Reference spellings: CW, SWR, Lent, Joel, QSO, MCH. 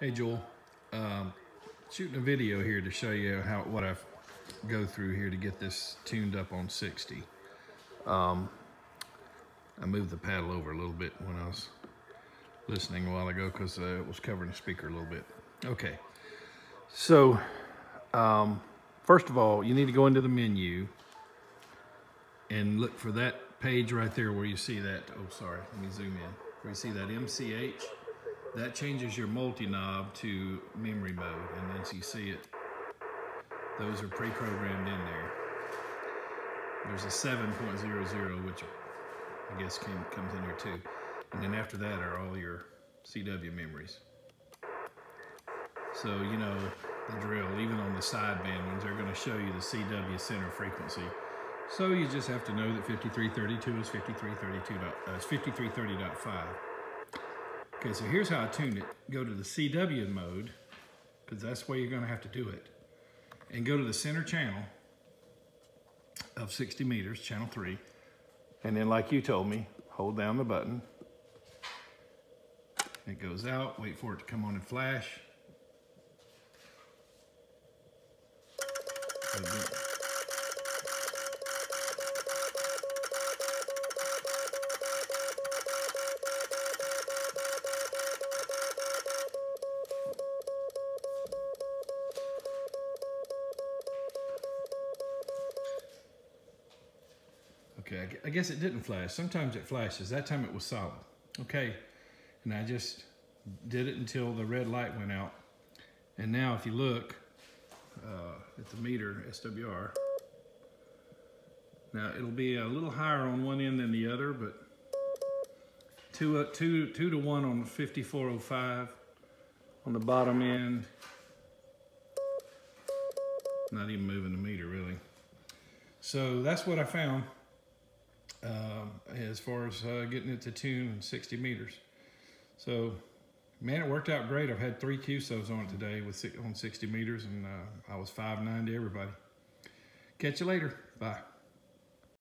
Hey Joel, shooting a video here to show you what I go through here to get this tuned up on 60. I moved the paddle over a little bit when I was listening a while ago because it was covering the speaker a little bit. Okay, so first of all, you need to go into the menu and look for that page right there where you see that. Oh, sorry, let me zoom in. Where you see that MCH. That changes your multi-knob to memory mode, and once you see it, those are pre-programmed in there. There's a 7.00, which I guess comes in here too. And then after that are all your CW memories. So you know the drill, even on the sideband ones, they're going to show you the CW center frequency. So you just have to know that 5332 is 5330.5. Okay, so here's how I tune it. Go to the CW mode, because that's the way you're going to have to do it. And go to the center channel of 60 meters, channel 3. And then like you told me, hold down the button. It goes out, wait for it to come on and flash. Okay, I guess it didn't flash. Sometimes it flashes. That time it was solid. Okay, and I just did it until the red light went out. And now if you look at the meter, SWR, now it'll be a little higher on one end than the other, but two to one on 5405 on the bottom end. Not even moving the meter, really. So that's what I found. As far as getting it to tune in 60 meters. So, man, it worked out great. I've had 3 QSOs on it today on 60 meters, and I was 5.9 to everybody. Catch you later. Bye.